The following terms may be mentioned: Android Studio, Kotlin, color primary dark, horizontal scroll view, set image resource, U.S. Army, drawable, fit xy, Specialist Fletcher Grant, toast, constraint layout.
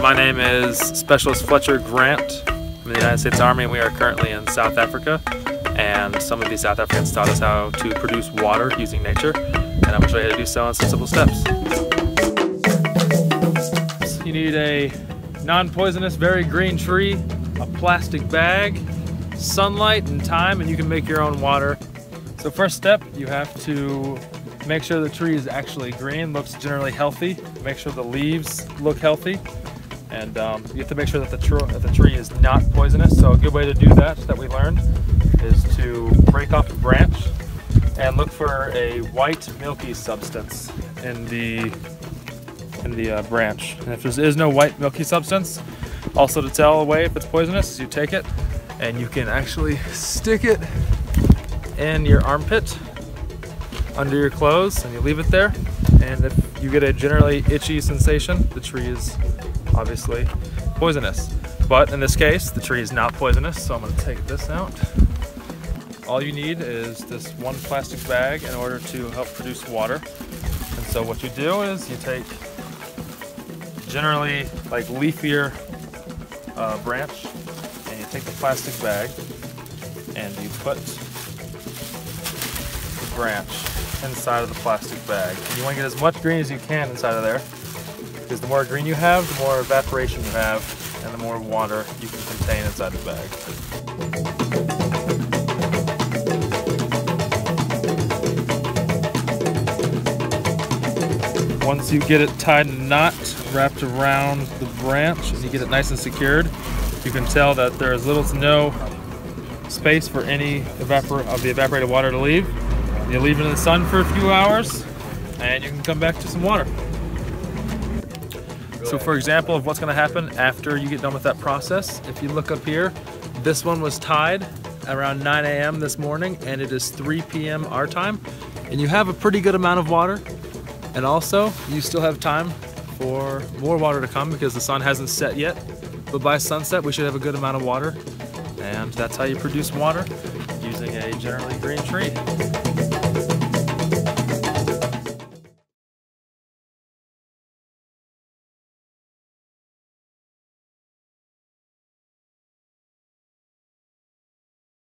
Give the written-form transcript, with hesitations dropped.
My name is Specialist Fletcher Grant. I'm in the United States Army, and we are currently in South Africa. And some of these South Africans taught us how to produce water using nature, and I'm going to show you how to do so in some simple steps. You need a non-poisonous, very green tree, a plastic bag, sunlight, and time, and you can make your own water. So first step, you have to make sure the tree is actually green, looks generally healthy. Make sure the leaves look healthy. And you have to make sure that the tree is not poisonous. So a good way to do that we learned, is to break off a branch and look for a white milky substance in the branch. And if there is no white milky substance, also to tell away if it's poisonous, you take it and you can actually stick it in your armpit under your clothes, and you leave it there. And if you get a generally itchy sensation, the tree is obviously poisonous. But in this case, the tree is not poisonous, so I'm going to take this out. All you need is this one plastic bag in order to help produce water. And so what you do is you take generally like leafier branch, and you take the plastic bag and you put the branch inside of the plastic bag. And you want to get as much green as you can inside of there, because the more green you have, the more evaporation you have, and the more water you can contain inside the bag. Once you get it tied in a knot, wrapped around the branch, and you get it nice and secured, you can tell that there is little to no space for any of the evaporated water to leave. You leave it in the sun for a few hours, and you can come back to some water. So for example of what's going to happen after you get done with that process, if you look up here, this one was tied around 9 a.m. this morning, and it is 3 p.m. our time, and you have a pretty good amount of water. And also, you still have time for more water to come because the sun hasn't set yet. But by sunset, we should have a good amount of water. And that's how you produce water, using a generally green tree.